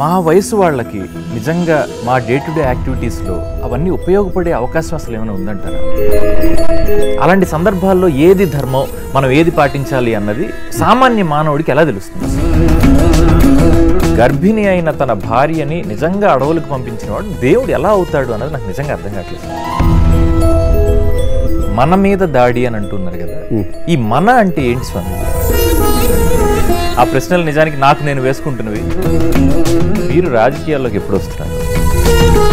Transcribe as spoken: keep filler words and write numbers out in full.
మా వయసు వాళ్ళకి నిజంగా మా డే టు డే యాక్టివిటీస్ లో అవన్నీ ఉపయోగపడే అవకాశం అసలు ఏమైనా ఉందంటారా? అలాంటి సందర్భాల్లో ఏది ధర్మం, మనం ఏది పాటించాలి అన్నది సామాన్య మానవుడికి ఎలా తెలుస్తుంది? గర్భిణి అయిన తన భార్యని నిజంగా అడవులకు పంపించిన వాడు దేవుడు ఎలా అవుతాడు అన్నది నాకు నిజంగా అర్థం కావట్లేదు. మన మీద దాడి అని అంటున్నారు కదా, ఈ మన అంటే ఏంటి స్వామి? ఆ ప్రశ్నలు నిజానికి నాకు నేను వేసుకుంటున్నవి. మీరు రాజకీయాల్లోకి ఎప్పుడు వస్తున్నారు?